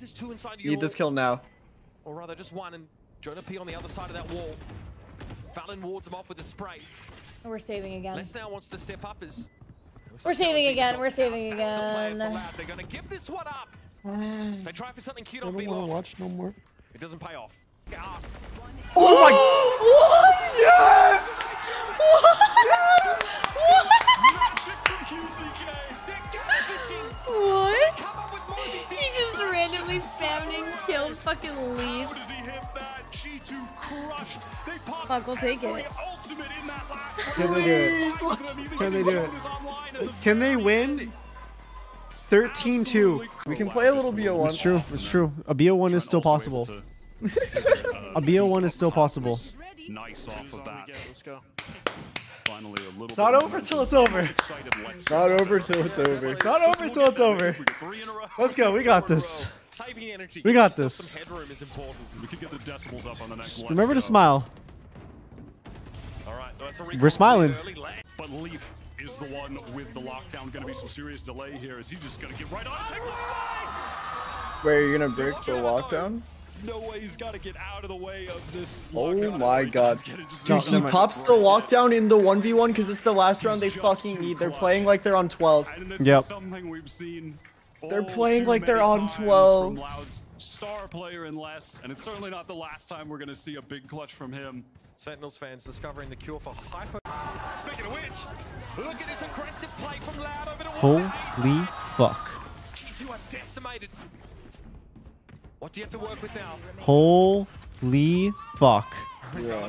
This two inside you. Need this kill now. Or rather, just one, and Jonah P on the other side of that wall. Fallon wards him off with a spray. We're saving again. Les now wants to step up as... We're saving again. We're saving again. They're going to give this one up. They try for something cute on B-Lock. I don't want to watch no more. It doesn't pay off. Oh my... What? Yes! What? Yes! What? He just randomly spammed and killed fucking Lee. How does he hit that? G2 crushed. They popped. Fuck, we'll take it. Can they do it? Can they do it? Can they win? 13-2. We can play a little BO1. It's true. It's true. A BO1 is still possible. A BO1 is still possible. Nice off of that. Let's go. It's not over till it's over. It's not over till it's over. It's not over till it's over. Let's go. We got this. We got this. Just remember to smile. We're smiling. But Leaf is the one with the lockdown. Going to be some serious delay here. Is he just going to get right on and take the fight? Wait, you're going to break the lockdown? No way, he's got to get out of the way of this. Oh my god. Dude, he pops the lockdown in the 1v1 because it's the last round they fucking need. They're playing like they're on 12. Yep. They're playing like they're on 12. Loud's star player in less, and it's certainly not the last time we're going to see a big clutch from him. Sentinels fans discovering the cure for hyper. Speaking of which, look at this aggressive play from Loud over to one. Holy fuck. G2 are decimated. What do you have to work with now? Holy fuck. Yeah.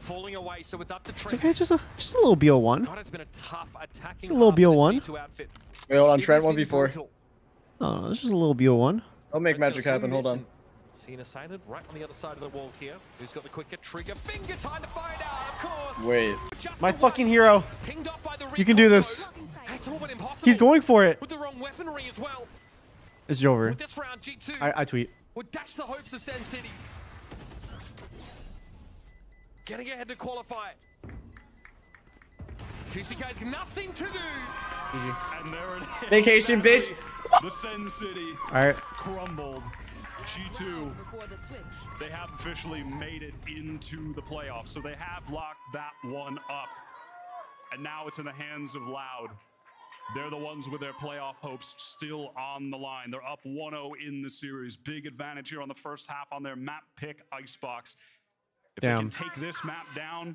Falling away, so it's up to Trent. It's okay, just a little BO1. God, it's been a tough attacking. Just a little BO1. Wait, hold on, Trent 1v4. No, no, it's just a little BO1. I'll make magic happen, hold on. Seen a silent right on the other side of the wall here. Who's got the quicker trigger? Finger time to find out, of course. Wait. My fucking hero. You can do this. He's going for it. With the wrong weaponry as well. It's over. With this round, G2 I tweet. Would dash the hopes of Sin City. Getting ahead to qualify. QCK has nothing to do. And there it is. Vacation, bitch. The Sin City. All right. Crumbled. G2. They have officially made it into the playoffs, so they have locked that one up. And now it's in the hands of Loud. They're the ones with their playoff hopes still on the line. They're up 1-0 in the series. Big advantage here on the first half on their map pick, Icebox. If they can take this map down,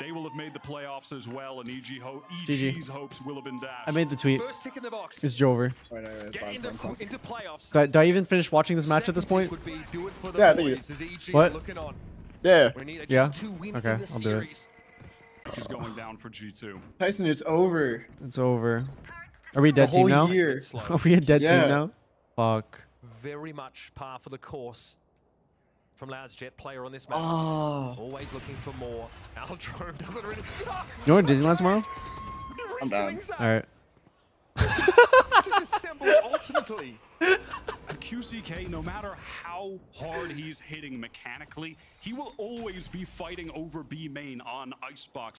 they will have made the playoffs as well, and EG's hopes will have been dashed. I made the tweet. First tick in the box. It's Jover. Into playoffs. Did I even finish watching this match at this point? Yeah, I think you. What? Yeah. Yeah? Okay, I'll do it. He's going down for G2. Tyson, it's over. It's over. Are we dead team now? Are we a dead team now? Fuck. Very much par for the course from Loud's jet player on this match. Oh. Always looking for more. Aldro doesn't really. You know what, Disneyland tomorrow? I'm down. All right. Just assemble it ultimately. And QCK, no matter how hard he's hitting mechanically, he will always be fighting over B main on Icebox.